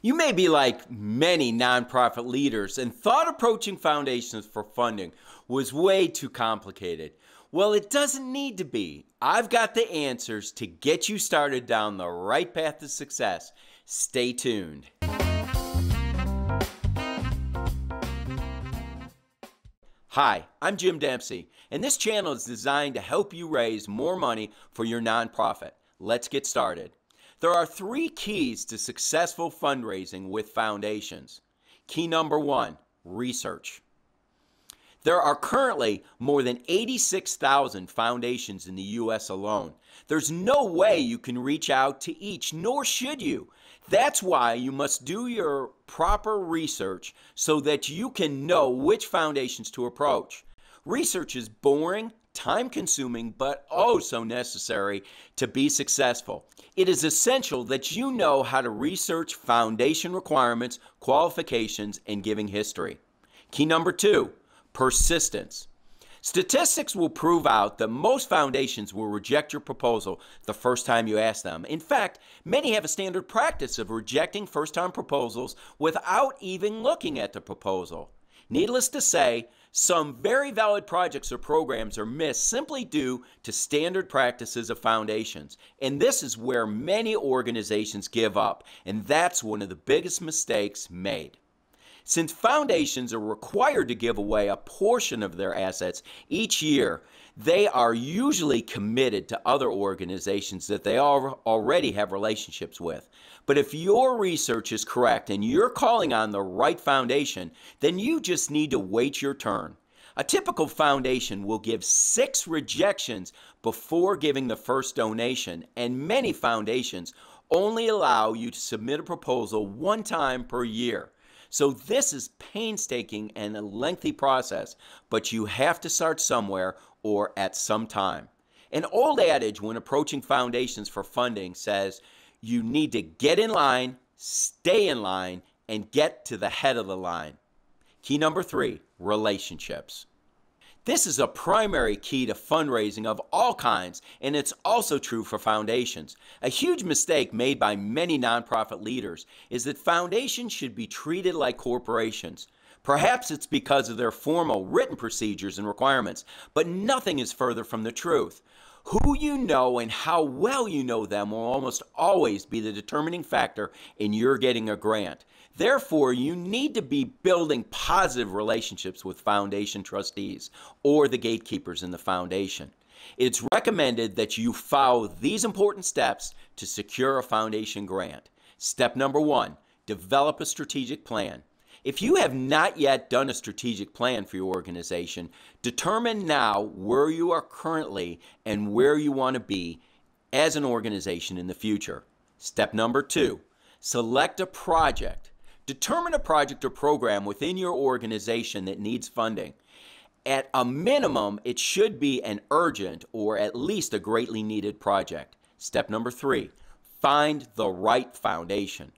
You may be like many nonprofit leaders and thought approaching foundations for funding was way too complicated. Well, it doesn't need to be. I've got the answers to get you started down the right path to success. Stay tuned. Hi, I'm Jim Dempsey, and this channel is designed to help you raise more money for your nonprofit. Let's get started. There are three keys to successful fundraising with foundations. Key number one, research. There are currently more than 86,000 foundations in the U.S. alone. There's no way you can reach out to each, nor should you. That's why you must do your proper research so that you can know which foundations to approach. Research is boring, time-consuming, but oh so necessary to be successful. It is essential that you know how to research foundation requirements, qualifications, and giving history. Key number two, persistence. Statistics will prove out that most foundations will reject your proposal the first time you ask them. In fact, many have a standard practice of rejecting first-time proposals without even looking at the proposal. Needless to say, some very valid projects or programs are missed simply due to standard practices of foundations. And this is where many organizations give up. And that's one of the biggest mistakes made. Since foundations are required to give away a portion of their assets each year, they are usually committed to other organizations that they already have relationships with. But if your research is correct and you're calling on the right foundation, then you just need to wait your turn. A typical foundation will give 6 rejections before giving the first donation, and many foundations only allow you to submit a proposal 1 time per year. So this is painstaking and a lengthy process, but you have to start somewhere or at some time. An old adage when approaching foundations for funding says you need to get in line, stay in line, and get to the head of the line. Key number three, relationships. This is a primary key to fundraising of all kinds, and it's also true for foundations. A huge mistake made by many nonprofit leaders is that foundations should be treated like corporations. Perhaps it's because of their formal written procedures and requirements, but nothing is further from the truth. Who you know and how well you know them will almost always be the determining factor in your getting a grant. Therefore, you need to be building positive relationships with foundation trustees or the gatekeepers in the foundation. It's recommended that you follow these important steps to secure a foundation grant. Step number one, develop a strategic plan. If you have not yet done a strategic plan for your organization, determine now where you are currently and where you want to be as an organization in the future. Step number two, select a project. Determine a project or program within your organization that needs funding. At a minimum, it should be an urgent or at least a greatly needed project. Step number three, find the right foundation.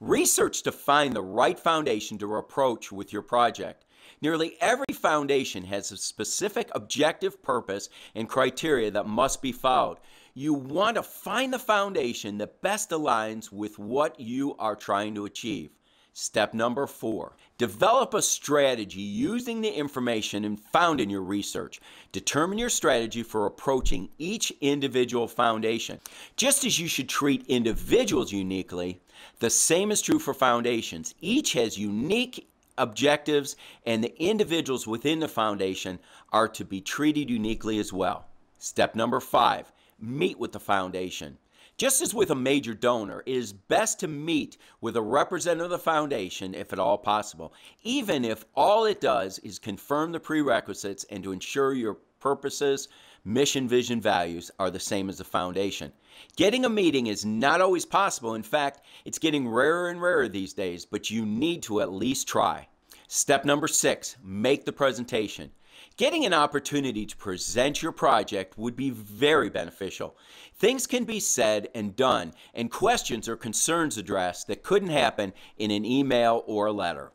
Research to find the right foundation to approach with your project. Nearly every foundation has a specific objective, purpose, and criteria that must be followed. You want to find the foundation that best aligns with what you are trying to achieve. Step number four, develop a strategy using the information found in your research. Determine your strategy for approaching each individual foundation. Just as you should treat individuals uniquely, the same is true for foundations. Each has unique objectives, and the individuals within the foundation are to be treated uniquely as well. Step number five, meet with the foundation. Just as with a major donor, it is best to meet with a representative of the foundation if at all possible, even if all it does is confirm the prerequisites and to ensure your purposes, mission, vision, values are the same as the foundation. Getting a meeting is not always possible. In fact, it's getting rarer and rarer these days, but you need to at least try. Step number six, make the presentation. Getting an opportunity to present your project would be very beneficial. Things can be said and done, and questions or concerns addressed that couldn't happen in an email or a letter.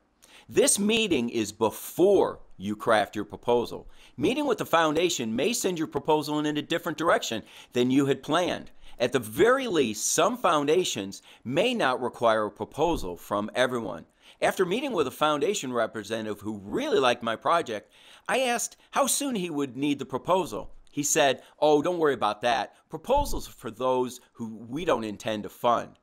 This meeting is before you craft your proposal. Meeting with the foundation may send your proposal in a different direction than you had planned. At the very least, some foundations may not require a proposal from everyone. After meeting with a foundation representative who really liked my project, I asked how soon he would need the proposal. He said, "Oh, don't worry about that. Proposals are for those who we don't intend to fund."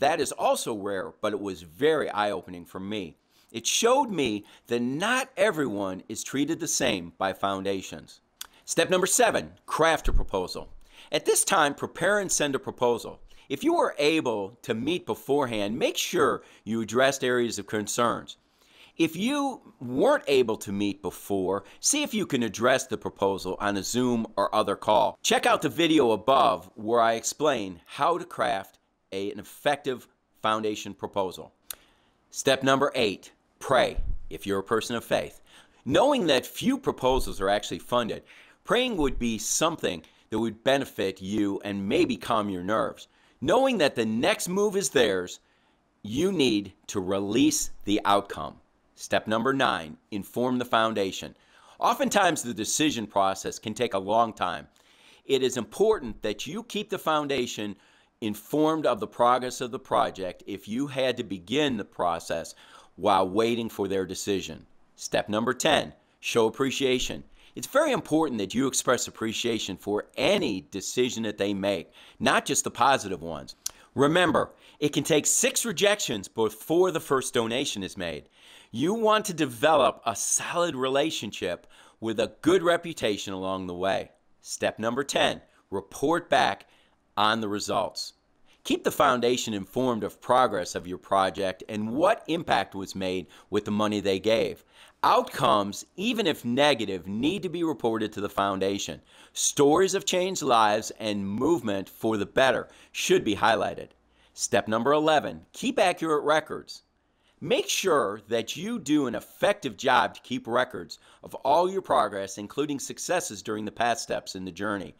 That is also rare, but it was very eye-opening for me. It showed me that not everyone is treated the same by foundations. Step number 7, craft a proposal. At this time, prepare and send a proposal. If you are able to meet beforehand, make sure you addressed areas of concerns. If you weren't able to meet before, see if you can address the proposal on a Zoom or other call. Check out the video above where I explain how to craft an effective foundation proposal. Step number 8, pray if you're a person of faith. Knowing that few proposals are actually funded, praying would be something that would benefit you and maybe calm your nerves. Knowing that the next move is theirs, you need to release the outcome. Step number 9, inform the foundation. Oftentimes the decision process can take a long time. It is important that you keep the foundation informed of the progress of the project if you had to begin the process while waiting for their decision. Step number 10, show appreciation. It's very important that you express appreciation for any decision that they make, not just the positive ones. Remember, it can take 6 rejections before the first donation is made. You want to develop a solid relationship with a good reputation along the way. Step number 10, report back on the results. Keep the foundation informed of progress of your project and what impact was made with the money they gave. Outcomes, even if negative, need to be reported to the foundation. Stories of changed lives and movement for the better should be highlighted. Step number 11, keep accurate records. Make sure that you do an effective job to keep records of all your progress, including successes during the past steps in the journey,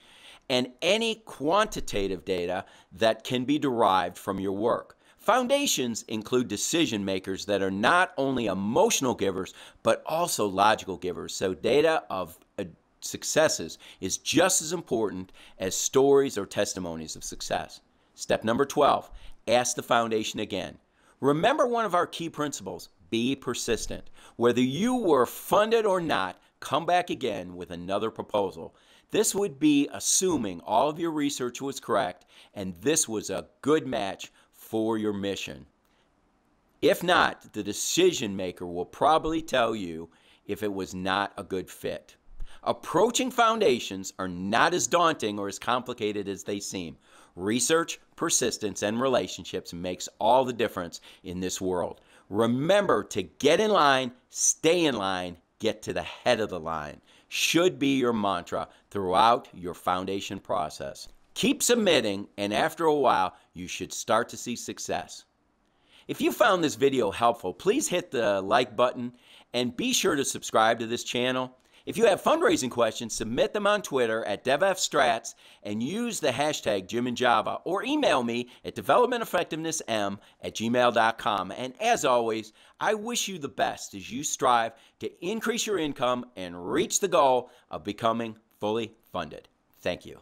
and any quantitative data that can be derived from your work. Foundations include decision makers that are not only emotional givers, but also logical givers. So data of successes is just as important as stories or testimonies of success. Step number 12, ask the foundation again. Remember one of our key principles, be persistent. Whether you were funded or not, come back again with another proposal. This would be assuming all of your research was correct and this was a good match for your mission. If not, the decision maker will probably tell you if it was not a good fit. Approaching foundations are not as daunting or as complicated as they seem. Research, persistence, and relationships makes all the difference in this world. Remember to get in line, stay in line, get to the head of the line. Should be your mantra throughout your foundation process. Keep submitting, and after a while, you should start to see success. If you found this video helpful, please hit the like button and be sure to subscribe to this channel. If you have fundraising questions, submit them on Twitter at DevFStrats and use the hashtag #JimInJava or email me at developmenteffectivenessm@gmail.com. And as always, I wish you the best as you strive to increase your income and reach the goal of becoming fully funded. Thank you.